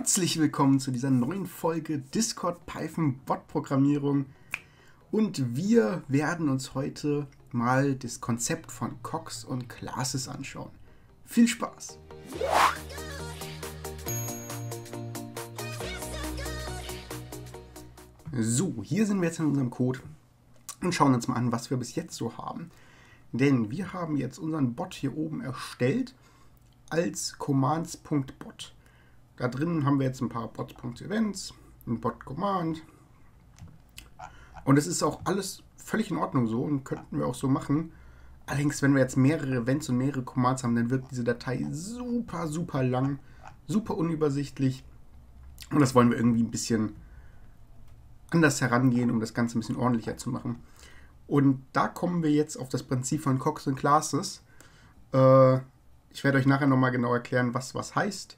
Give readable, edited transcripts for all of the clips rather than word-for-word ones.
Herzlich willkommen zu dieser neuen Folge Discord-Python-Bot-Programmierung, und wir werden uns heute mal das Konzept von COGS und Classes anschauen. Viel Spaß! So, hier sind wir jetzt in unserem Code und schauen uns mal an, was wir bis jetzt so haben. Denn wir haben jetzt unseren Bot hier oben erstellt als commands.bot. Da drin haben wir jetzt ein paar Bot.Events, ein Bot-Command, und es ist auch alles völlig in Ordnung so und könnten wir auch so machen. Allerdings, wenn wir jetzt mehrere Events und mehrere Commands haben, dann wird diese Datei super, super lang, super unübersichtlich, und das wollen wir irgendwie ein bisschen anders herangehen, um das Ganze ein bisschen ordentlicher zu machen. Und da kommen wir jetzt auf das Prinzip von COGS und Classes. Ich werde euch nachher nochmal genau erklären, was heißt,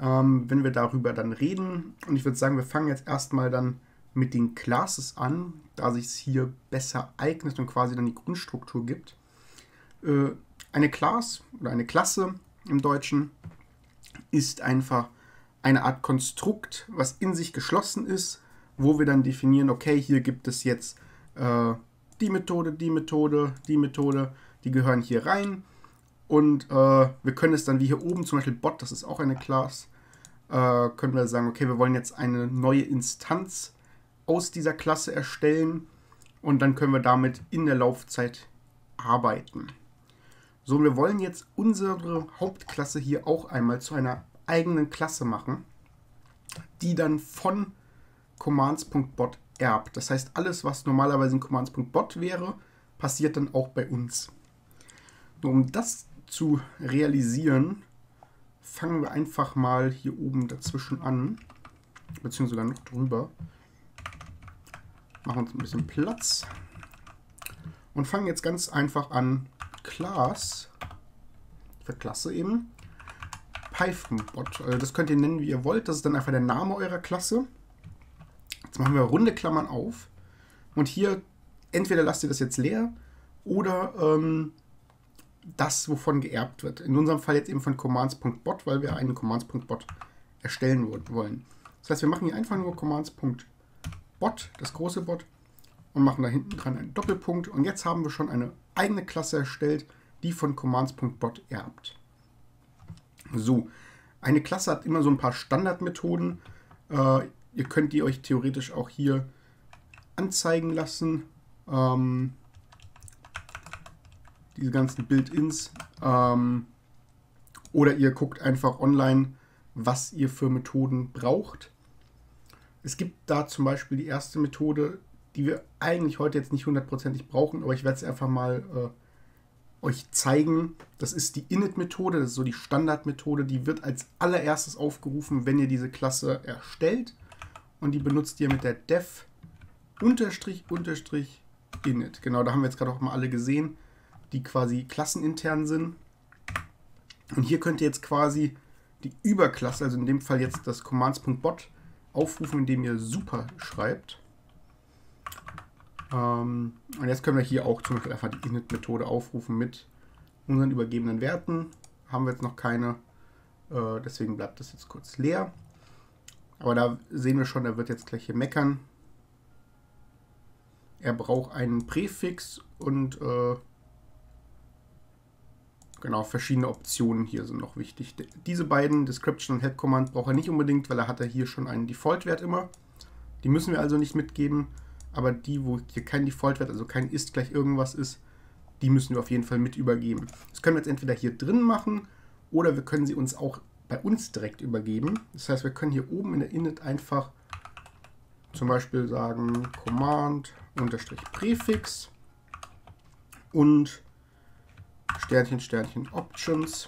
wenn wir darüber dann reden. Und ich würde sagen, wir fangen jetzt erstmal dann mit den Classes an, da sich es hier besser eignet und quasi dann die Grundstruktur gibt. Eine Class oder eine Klasse im Deutschen ist einfach eine Art Konstrukt, was in sich geschlossen ist, wo wir dann definieren, okay, hier gibt es jetzt die Methode, die Methode, die Methode, die gehören hier rein. Und wir können es dann, wie hier oben zum Beispiel Bot, das ist auch eine Class, können wir sagen, okay, wir wollen jetzt eine neue Instanz aus dieser Klasse erstellen, und dann können wir damit in der Laufzeit arbeiten. So, wir wollen jetzt unsere Hauptklasse hier auch einmal zu einer eigenen Klasse machen, die dann von commands.bot erbt. Das heißt, alles, was normalerweise in commands.bot wäre, passiert dann auch bei uns. Um das zu realisieren, fangen wir einfach mal hier oben dazwischen an, beziehungsweise noch drüber. Machen uns ein bisschen Platz und fangen jetzt ganz einfach an, Class, für Klasse eben, Python-Bot. Das könnt ihr nennen, wie ihr wollt. Das ist dann einfach der Name eurer Klasse. Jetzt machen wir runde Klammern auf, und hier entweder lasst ihr das jetzt leer oder das, wovon geerbt wird. In unserem Fall jetzt eben von commands.bot, weil wir einen commands.bot erstellen wollen. Das heißt, wir machen hier einfach nur commands.bot, das große Bot, und machen da hinten dran einen Doppelpunkt. Und jetzt haben wir schon eine eigene Klasse erstellt, die von commands.bot erbt. So, eine Klasse hat immer so ein paar Standardmethoden. Ihr könnt die euch theoretisch auch hier anzeigen lassen. Diese ganzen Built-ins, oder ihr guckt einfach online, was ihr für Methoden braucht. Es gibt da zum Beispiel die erste Methode, die wir eigentlich heute jetzt nicht hundertprozentig brauchen, aber ich werde es einfach mal euch zeigen. Das ist die Init-Methode, das ist so die Standardmethode, die wird als allererstes aufgerufen, wenn ihr diese Klasse erstellt, und die benutzt ihr mit der def __init. Genau, da haben wir jetzt gerade auch mal alle gesehen, die quasi klassenintern sind. Und hier könnt ihr jetzt quasi die Überklasse, also in dem Fall jetzt das commands.bot, aufrufen, indem ihr super schreibt. Und jetzt können wir hier auch zum Beispiel einfach die Init-Methode aufrufen mit unseren übergebenen Werten. Haben wir jetzt noch keine, deswegen bleibt das jetzt kurz leer. Aber da sehen wir schon, da wird jetzt gleich hier meckern. Er braucht einen Präfix und genau, verschiedene Optionen hier sind noch wichtig. Diese beiden, Description und Help-Command, braucht er nicht unbedingt, weil er hat ja hier schon einen Default-Wert immer. Die müssen wir also nicht mitgeben, aber die, wo hier kein Default-Wert, also kein ist gleich irgendwas ist, die müssen wir auf jeden Fall mit übergeben. Das können wir jetzt entweder hier drin machen, oder wir können sie uns auch bei uns direkt übergeben. Das heißt, wir können hier oben in der Init einfach zum Beispiel sagen Command-Präfix und Sternchen, Sternchen, Options.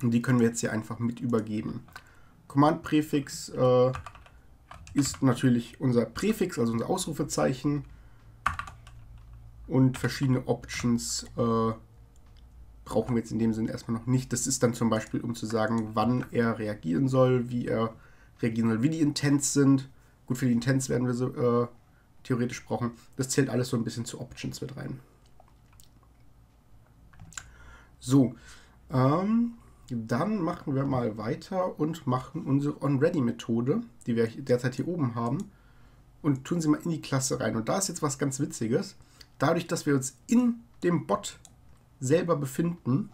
Und die können wir jetzt hier einfach mit übergeben. Command-Präfix ist natürlich unser Präfix, also unser Ausrufezeichen. Und verschiedene Options brauchen wir jetzt in dem Sinne erstmal noch nicht. Das ist dann zum Beispiel, um zu sagen, wann er reagieren soll, wie er reagieren soll, wie die Intents sind. Gut, für die Intents werden wir so theoretisch brauchen. Das zählt alles so ein bisschen zu Options mit rein. So, Dann machen wir mal weiter und machen unsere onReady-Methode, die wir derzeit hier oben haben, und tun sie mal in die Klasse rein. Und da ist jetzt was ganz Witziges. Dadurch, dass wir uns in dem Bot selber befinden,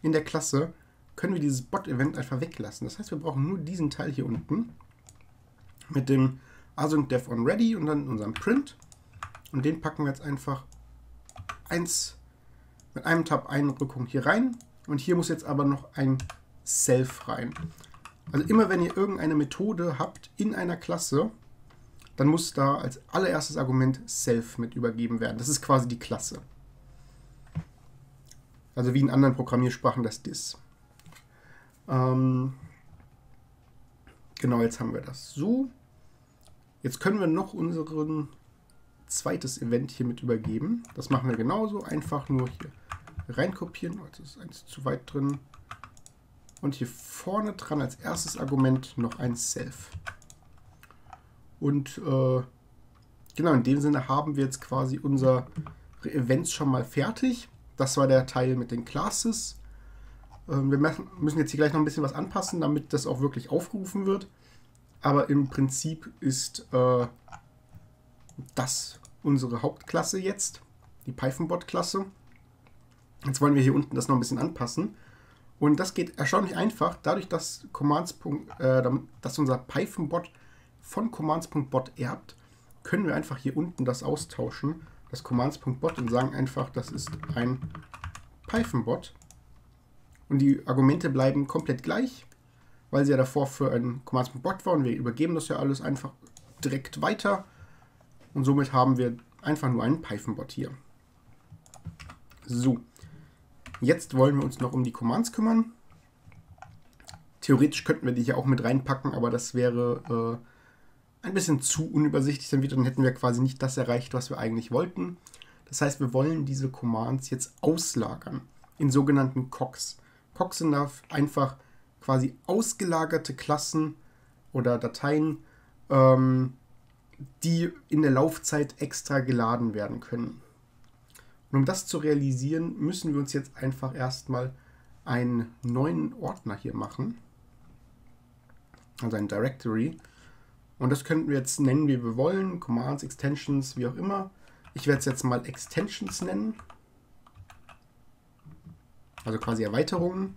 in der Klasse, können wir dieses Bot-Event einfach weglassen. Das heißt, wir brauchen nur diesen Teil hier unten mit dem async-dev onReady und dann unserem Print. Und den packen wir jetzt einfach mit einem Tab-Einrückung hier rein. Und hier muss jetzt aber noch ein self rein. Also immer wenn ihr irgendeine Methode habt in einer Klasse, dann muss da als allererstes Argument self mit übergeben werden. Das ist quasi die Klasse. Also wie in anderen Programmiersprachen das Dis. Genau, jetzt haben wir das so. Jetzt können wir noch unseren zweites Event hier mit übergeben. Das machen wir genauso, einfach nur hier reinkopieren. Jetzt ist eins zu weit drin. Und hier vorne dran als erstes Argument noch ein self. Und genau, in dem Sinne haben wir jetzt quasi unsere Events schon mal fertig. Das war der Teil mit den Classes. Wir müssen jetzt hier gleich noch ein bisschen was anpassen, damit das auch wirklich aufgerufen wird. Aber im Prinzip ist das unsere Hauptklasse jetzt, die Python-Bot-Klasse. Jetzt wollen wir hier unten das noch ein bisschen anpassen. Und das geht erstaunlich einfach, dadurch, dass dass unser Python-Bot von commands.bot erbt, können wir einfach hier unten das austauschen, das commands.bot, und sagen einfach, das ist ein Python-Bot. Und die Argumente bleiben komplett gleich, weil sie ja davor für ein commands.bot waren. Wir übergeben das ja alles einfach direkt weiter. Und somit haben wir einfach nur einen Python-Bot hier. So, jetzt wollen wir uns noch um die Commands kümmern. Theoretisch könnten wir die hier auch mit reinpacken, aber das wäre ein bisschen zu unübersichtlich. Dann hätten wir quasi nicht das erreicht, was wir eigentlich wollten. Das heißt, wir wollen diese Commands jetzt auslagern in sogenannten COGS. COGS sind einfach quasi ausgelagerte Klassen oder Dateien, die in der Laufzeit extra geladen werden können. Und um das zu realisieren, müssen wir uns jetzt einfach erstmal einen neuen Ordner hier machen, also ein Directory. Und das könnten wir jetzt nennen, wie wir wollen, Commands, Extensions, wie auch immer. Ich werde es jetzt mal Extensions nennen, also quasi Erweiterungen.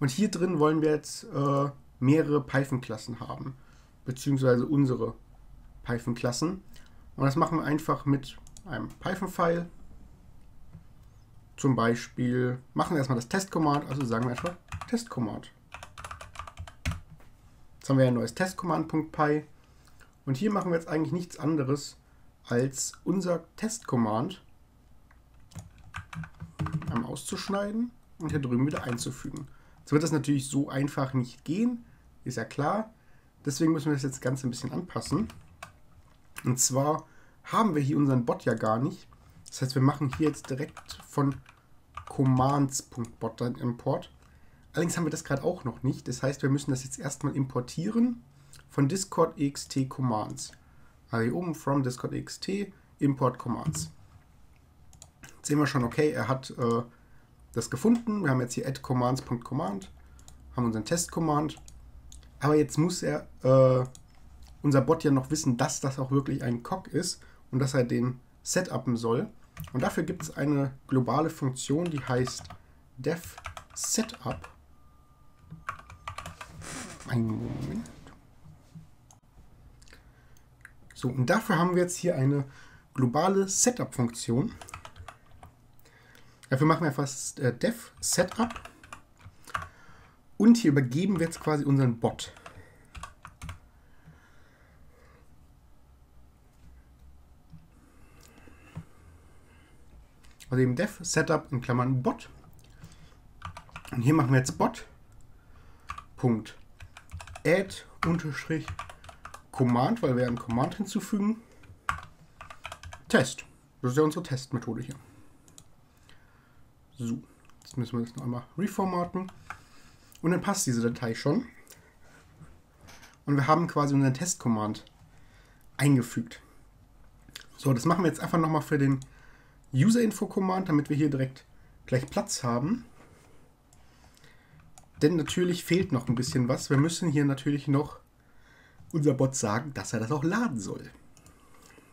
Und hier drin wollen wir jetzt mehrere Python-Klassen haben, beziehungsweise unsere Python-Klassen. Und das machen wir einfach mit einem Python-File. Zum Beispiel machen wir erstmal das Test-Command, also sagen wir einfach Test-Command. Jetzt haben wir ein neues Test-Command.py. Und hier machen wir jetzt eigentlich nichts anderes als unser Test-Command einmal auszuschneiden und hier drüben wieder einzufügen. Jetzt wird das natürlich so einfach nicht gehen, ist ja klar. Deswegen müssen wir das jetzt ganz ein bisschen anpassen. Und zwar haben wir hier unseren Bot ja gar nicht. Das heißt, wir machen hier jetzt direkt von commands.bot einen Import. Allerdings haben wir das gerade auch noch nicht. Das heißt, wir müssen das jetzt erstmal importieren von Discord.XT-Commands. Also hier oben, from Discord.XT, import commands. Jetzt sehen wir schon, okay, er hat das gefunden. Wir haben jetzt hier add commands.command, haben unseren Test-Command. Aber jetzt muss unser Bot ja noch wissen, dass das auch wirklich ein COG ist und dass er den setupen soll. Und dafür gibt es eine globale Funktion, die heißt dev setup. Einen Moment. So, und dafür haben wir jetzt hier eine globale Setup-Funktion. Dafür machen wir einfach dev setup und hier übergeben wir jetzt quasi unseren Bot. Also eben dev setup in Klammern Bot. Und hier machen wir jetzt Bot.add_command, weil wir einen Command hinzufügen. Test. Das ist ja unsere Testmethode hier. So, jetzt müssen wir das noch einmal reformaten. Und dann passt diese Datei schon. Und wir haben quasi unseren Test-Command eingefügt. So, das machen wir jetzt einfach nochmal für den User-Info-Command, damit wir hier direkt gleich Platz haben. Denn natürlich fehlt noch ein bisschen was. Wir müssen hier natürlich noch unser Bot sagen, dass er das auch laden soll.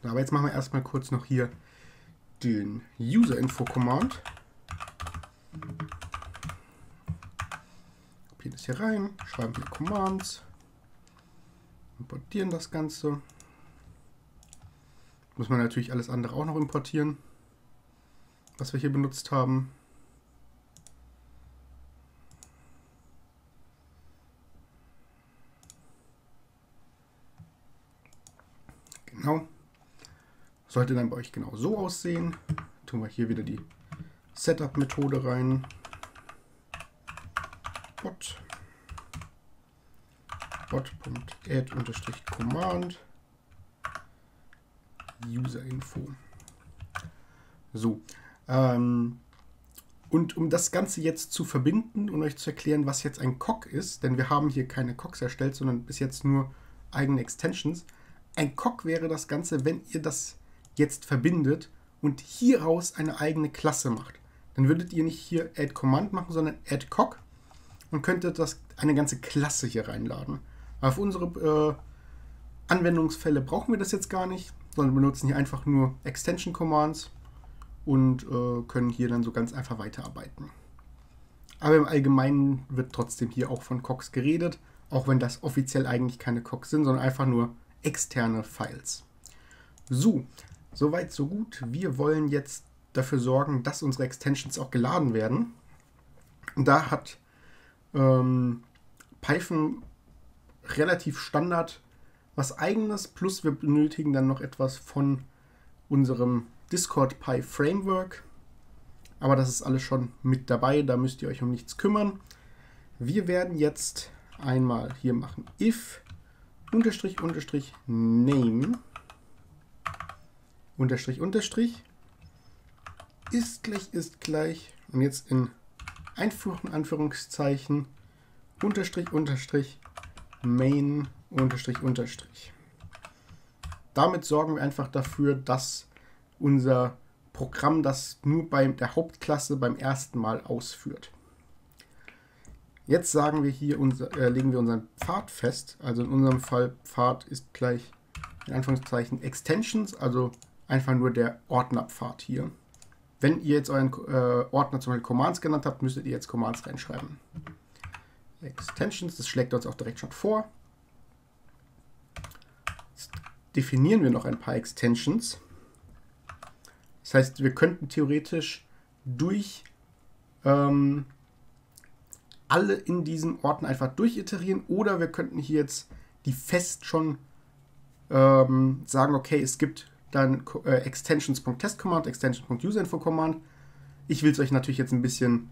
Aber jetzt machen wir erstmal kurz noch hier den User-Info-Command. Kopieren das hier rein, schreiben hier Commands, importieren das Ganze. Muss man natürlich alles andere auch noch importieren, was wir hier benutzt haben. Genau. Sollte dann bei euch genau so aussehen. Tun wir hier wieder die Setup-Methode rein. Bot.Add-Command User-Info. So. Und um das Ganze jetzt zu verbinden und euch zu erklären, was jetzt ein COG ist, denn wir haben hier keine COGs erstellt, sondern bis jetzt nur eigene Extensions. Ein COG wäre das Ganze, wenn ihr das jetzt verbindet und hieraus eine eigene Klasse macht. Dann würdet ihr nicht hier Add Command machen, sondern Add COG und könntet das eine ganze Klasse hier reinladen. Auf unsere Anwendungsfälle brauchen wir das jetzt gar nicht, sondern benutzen hier einfach nur Extension Commands und können hier dann so ganz einfach weiterarbeiten. Aber im Allgemeinen wird trotzdem hier auch von COGs geredet, auch wenn das offiziell eigentlich keine COGs sind, sondern einfach nur externe Files. So, soweit so gut. Wir wollen jetzt dafür sorgen, dass unsere Extensions auch geladen werden. Und da hat Python relativ Standard was Eigenes, plus wir benötigen dann noch etwas von unserem Discord.py Framework. Aber das ist alles schon mit dabei, da müsst ihr euch um nichts kümmern. Wir werden jetzt einmal hier machen if __name __ ist gleich und jetzt in einfachen Anführungszeichen __ main __. Damit sorgen wir einfach dafür, dass unser Programm das nur bei der Hauptklasse beim ersten Mal ausführt. Jetzt sagen wir hier, legen wir unseren Pfad fest, also in unserem Fall Pfad ist gleich in Anführungszeichen Extensions, also einfach nur der Ordnerpfad hier. Wenn ihr jetzt euren Ordner zum Beispiel Commands genannt habt, müsstet ihr jetzt Commands reinschreiben. Extensions, das schlägt uns auch direkt schon vor. Jetzt definieren wir noch ein paar Extensions. Das heißt, wir könnten theoretisch durch alle in diesem Ordner einfach durchiterieren oder wir könnten hier jetzt die fest schon sagen, okay, es gibt dann Extensions.Test-Command, Extensions.User-Info-Command. Ich will es euch natürlich jetzt ein bisschen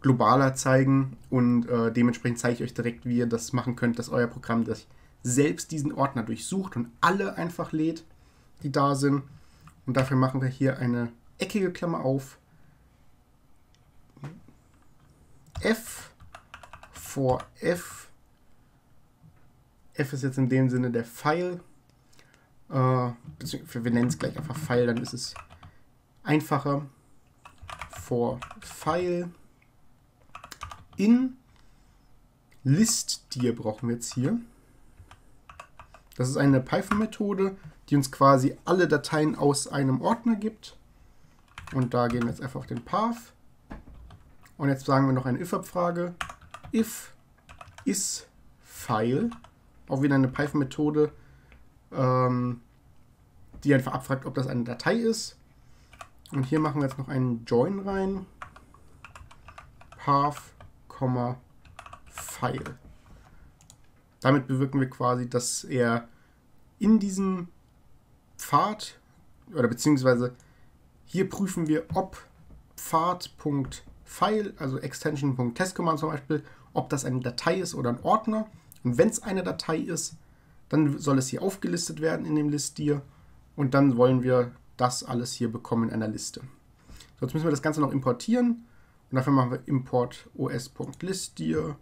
globaler zeigen und dementsprechend zeige ich euch direkt, wie ihr das machen könnt, dass euer Programm das selbst diesen Ordner durchsucht und alle einfach lädt, die da sind. Und dafür machen wir hier eine eckige Klammer auf. F for F. F ist jetzt in dem Sinne der File. Wir nennen es gleich einfach File, dann ist es einfacher. For File in listDir brauchen wir jetzt hier. Das ist eine Python-Methode, die uns quasi alle Dateien aus einem Ordner gibt. Und da gehen wir jetzt einfach auf den Path. Und jetzt sagen wir noch eine if-Abfrage. If isFile, auch wieder eine Python-Methode, die einfach abfragt, ob das eine Datei ist. Und hier machen wir jetzt noch einen Join rein. Path, File. Damit bewirken wir quasi, dass er in diesem Pfad, oder beziehungsweise hier prüfen wir, ob Pfad. File, also Extension.Test-Command zum Beispiel, ob das eine Datei ist oder ein Ordner. Und wenn es eine Datei ist, dann soll es hier aufgelistet werden in dem listDir. Und dann wollen wir das alles hier bekommen in einer Liste. So, jetzt müssen wir das Ganze noch importieren. Und dafür machen wir import os.listDir,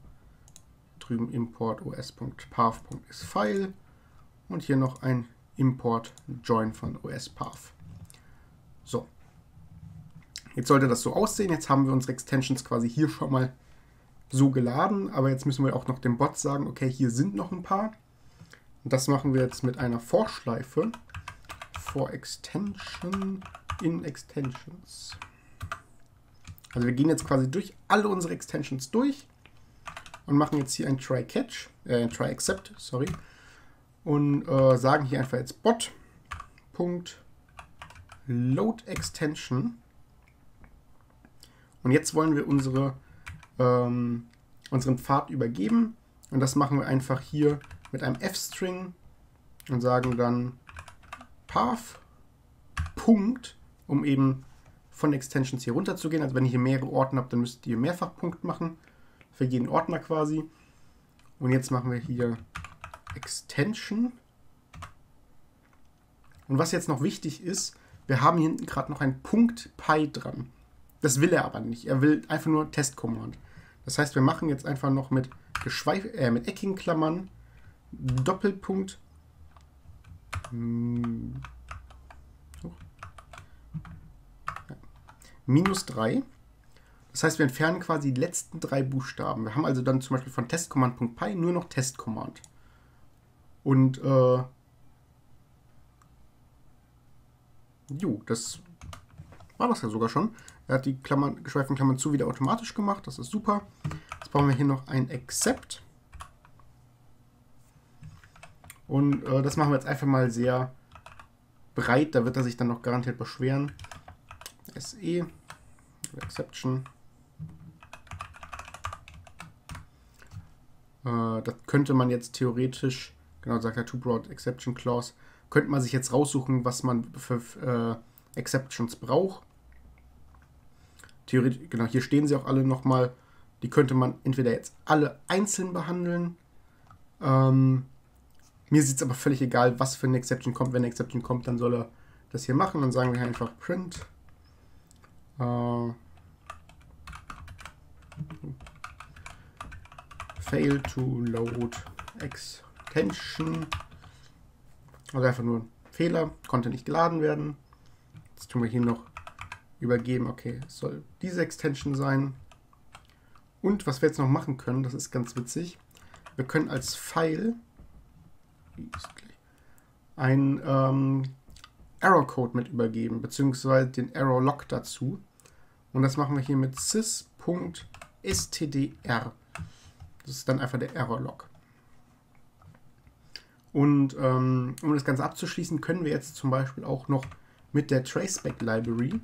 drüben import os.path.isfile und hier noch ein import join von os.path. So. Jetzt sollte das so aussehen. Jetzt haben wir unsere Extensions quasi hier schon mal so geladen, aber jetzt müssen wir auch noch dem Bot sagen, okay, hier sind noch ein paar. Und das machen wir jetzt mit einer Vorschleife. For Extension in Extensions. Also wir gehen jetzt quasi durch alle unsere Extensions durch und machen jetzt hier ein Try-Except, sorry. Und sagen hier einfach jetzt Bot.LoadExtension. Und jetzt wollen wir unseren Pfad übergeben. Und das machen wir einfach hier mit einem f-String und sagen dann path. Um eben von Extensions hier runter zu gehen. Also wenn ihr hier mehrere Ordner habt, dann müsst ihr mehrfach Punkt machen. Für jeden Ordner quasi. Und jetzt machen wir hier Extension. Und was jetzt noch wichtig ist, wir haben hier hinten gerade noch einen .py dran. Das will er aber nicht. Er will einfach nur Test-Command. Das heißt, wir machen jetzt einfach noch mit eckigen Klammern Doppelpunkt minus 3. Das heißt, wir entfernen quasi die letzten 3 Buchstaben. Wir haben also dann zum Beispiel von Test-Command.py nur noch Test-Command. Und jo, das war das ja sogar schon. Er hat die Klammern, geschweiften Klammern zu wieder automatisch gemacht. Das ist super. Jetzt brauchen wir hier noch ein Except. Und das machen wir jetzt einfach mal sehr breit. Da wird er sich dann noch garantiert beschweren. SE, Exception. Das könnte man jetzt theoretisch, genau, sagt der Too Broad Exception Clause, könnte man sich jetzt raussuchen, was man für Exceptions braucht. Theoretisch, genau, hier stehen sie auch alle nochmal. Die könnte man entweder jetzt alle einzeln behandeln. Mir ist es aber völlig egal, was für eine Exception kommt. Wenn eine Exception kommt, dann soll er das hier machen. Dann sagen wir einfach Print. Fail to load extension. Also einfach nur ein Fehler, konnte nicht geladen werden. Jetzt tun wir hier noch übergeben, okay, es soll diese Extension sein. Und was wir jetzt noch machen können, das ist ganz witzig, wir können als File einen Error-Code mit übergeben, beziehungsweise den Error-Log dazu. Und das machen wir hier mit sys.stdr. Das ist dann einfach der Error-Log. Und um das Ganze abzuschließen, können wir jetzt zum Beispiel auch noch mit der Traceback-Library,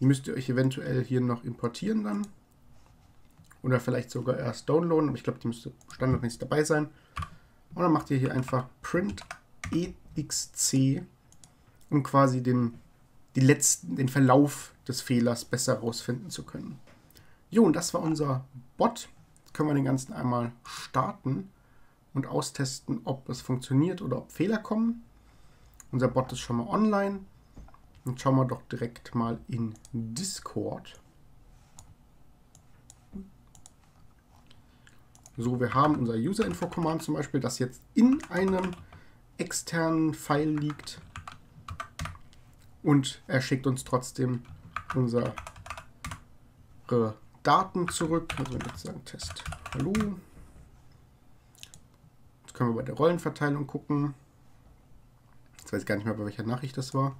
die müsst ihr euch eventuell hier noch importieren dann, oder vielleicht sogar erst downloaden, aber ich glaube, die müsste standardmäßig dabei sein. Und dann macht ihr hier einfach print exc, um quasi den Verlauf des Fehlers besser rausfinden zu können. Jo, und das war unser Bot. Jetzt können wir den ganzen einmal starten und austesten, ob es funktioniert oder ob Fehler kommen. Unser Bot ist schon mal online. Und schauen wir doch direkt mal in Discord. So, wir haben unser User-Info-Command zum Beispiel, das jetzt in einem externen File liegt. Und er schickt uns trotzdem unsere Daten zurück. Also jetzt sagen Test. Hallo. Jetzt können wir bei der Rollenverteilung gucken. Jetzt weiß ich gar nicht mehr, bei welcher Nachricht das war.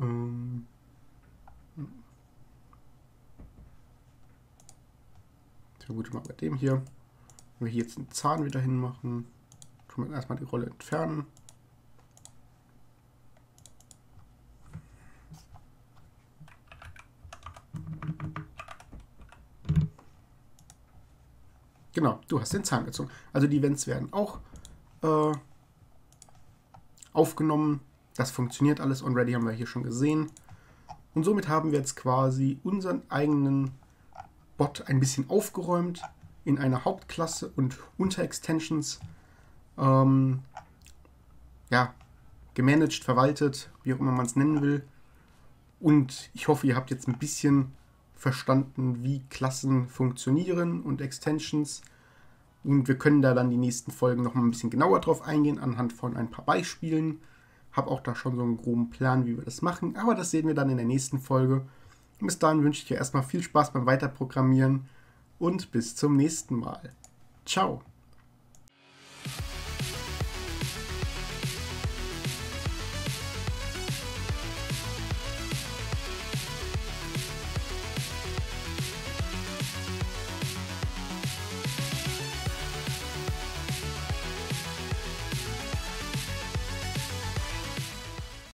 Ich vermute mal bei dem hier. Wenn wir hier jetzt einen Zahn wieder hinmachen, tun wir erstmal die Rolle entfernen. Genau, du hast den Zahn gezogen. Also die Events werden auch aufgenommen. Das funktioniert alles. Already haben wir hier schon gesehen. Und somit haben wir jetzt quasi unseren eigenen Bot ein bisschen aufgeräumt in einer Hauptklasse und unter Extensions. Ja, gemanagt, verwaltet, wie auch immer man es nennen will. Und ich hoffe, ihr habt jetzt ein bisschen verstanden, wie Klassen funktionieren und Extensions. Und wir können da dann die nächsten Folgen nochmal ein bisschen genauer drauf eingehen, anhand von ein paar Beispielen. Habe auch da schon so einen groben Plan, wie wir das machen, aber das sehen wir dann in der nächsten Folge. Und bis dahin wünsche ich dir erstmal viel Spaß beim Weiterprogrammieren und bis zum nächsten Mal. Ciao!